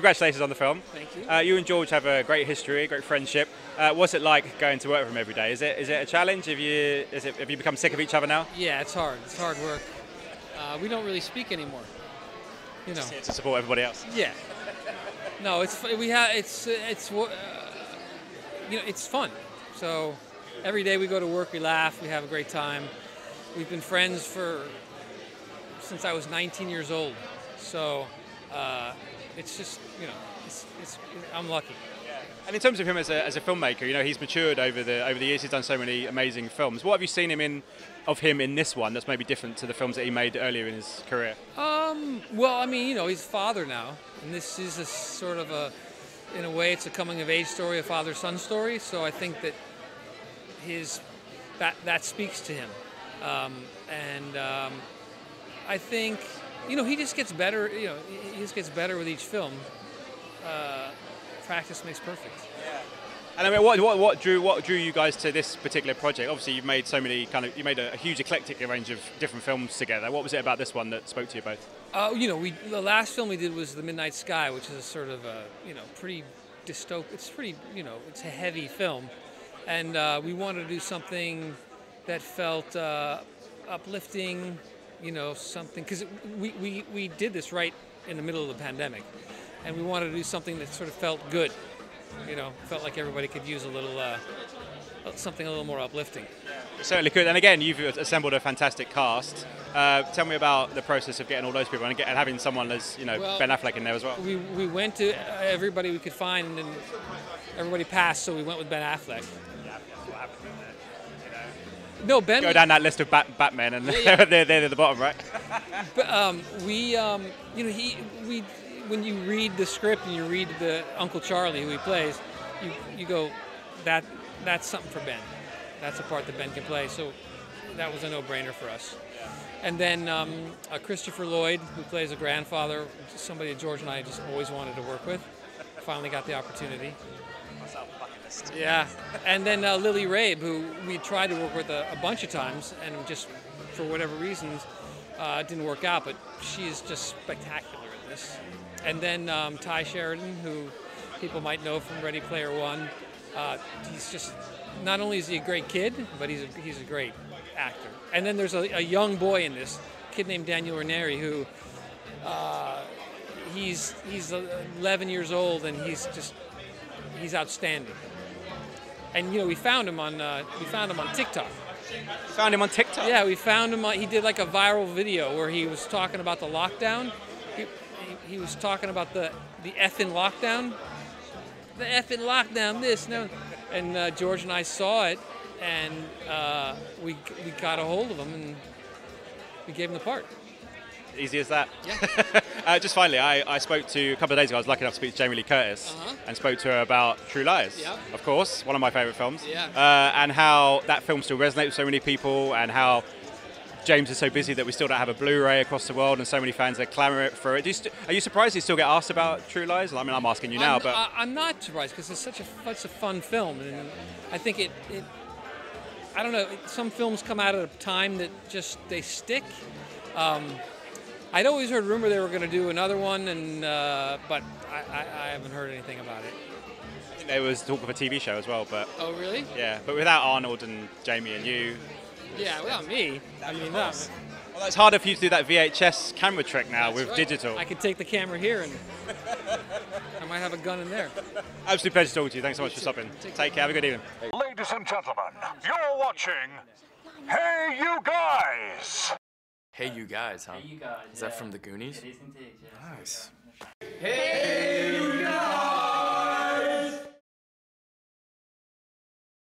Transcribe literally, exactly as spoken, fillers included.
Congratulations on the film. Thank you. Uh, you and George have a great history, a great friendship. Uh, what's it like going to work with him every day? Is it is it a challenge? Have you is it have you become sick of each other now? Yeah, it's hard. It's hard work. Uh, we don't really speak anymore. You know. Just here to support everybody else. Yeah. No, it's we have it's it's uh, you know it's fun. So every day we go to work, we laugh, we have a great time. We've been friends for since I was nineteen years old. So. Uh, It's just, you know, it's, it's, I'm lucky. Yeah. And in terms of him as a, as a filmmaker, you know, he's matured over the over the years. He's done so many amazing films. What have you seen him in, of him in this one that's maybe different to the films that he made earlier in his career? Um, well, I mean, you know, he's a father now, and this is a sort of a, in a way, it's a coming-of-age story, a father-son story. So I think that his that that speaks to him, um, and um, I think. You know, he just gets better, you know, he just gets better with each film. Uh, practice makes perfect. Yeah. And I mean, what, what, what, drew, what drew you guys to this particular project? Obviously, you've made so many kind of, you made a, a huge eclectic range of different films together. What was it about this one that spoke to you both? Uh, you know, we, the last film we did was The Midnight Sky, which is a sort of a, you know, pretty dystopian, it's pretty, you know, it's a heavy film. And uh, we wanted to do something that felt uh, uplifting, you know, something, because we, we, we did this right in the middle of the pandemic, and we wanted to do something that sort of felt good, you know, felt like everybody could use a little, uh, something a little more uplifting. It certainly could, and again, you've assembled a fantastic cast. Uh, tell me about the process of getting all those people and, get, and having someone as, you know, well, Ben Affleck in there as well. We, we went to everybody we could find, and everybody passed, so we went with Ben Affleck. No, Ben. Go down that list of bat Batman, and yeah, yeah. they're they're at the bottom, right? But um, we, um, you know, he, we, when you read the script and you read the Uncle Charlie who he plays, you you go, that that's something for Ben. That's a part that Ben can play. So that was a no-brainer for us. Yeah. And then um, uh, Christopher Lloyd, who plays a grandfather, somebody George and I just always wanted to work with, finally got the opportunity. Yeah, and then uh, Lily Rabe, who we tried to work with a, a bunch of times, and just for whatever reasons uh, didn't work out. But she is just spectacular in this. And then um, Tye Sheridan, who people might know from Ready Player One. Uh, he's just not only is he a great kid, but he's a, he's a great actor. And then there's a, a young boy in this, a kid named Daniel Ranieri, who uh, he's he's eleven years old, and he's just he's outstanding. And you know, we found him on uh, we found him on TikTok. You found him on TikTok? Yeah, we found him on, he did like a viral video where he was talking about the lockdown. He, he, he was talking about the the effing lockdown. The effing lockdown, this, no. And uh, George and I saw it, and uh, we we got a hold of him, and we gave him the part. Easy as that. Yeah. uh, just finally, I, I spoke to, a couple of days ago, I was lucky enough to speak to Jamie Lee Curtis uh-huh. and spoke to her about True Lies, yeah. of course, one of my favourite films, yeah. uh, and how that film still resonates with so many people, and how James is so busy that we still don't have a Blu-ray across the world, and so many fans are clamouring for it. Do you are you surprised you still get asked about True Lies? I mean, I'm asking you now. I'm, but I, I'm not surprised, because it's such a, such a fun film, and I think it, it I don't know, it, some films come out at a time that just, they stick. Um, I'd always heard rumor they were going to do another one, and uh, but I, I, I haven't heard anything about it. I think there was talk of a T V show as well, but oh really? Yeah, but without Arnold and Jamie and you. Yeah, without me. I mean, no. Well, it's harder for you to do that V H S camera trick now That's with right. digital. I could take the camera here, and I might have a gun in there. Absolute pleasure talking to you. Thanks so much for stopping. Take, take care. Have a good evening. Ladies and gentlemen, you're watching Hey You Guys. Hey You Guys, huh? Hey You Guys. Is yeah. that from The Goonies? It is indeed, yeah. Nice.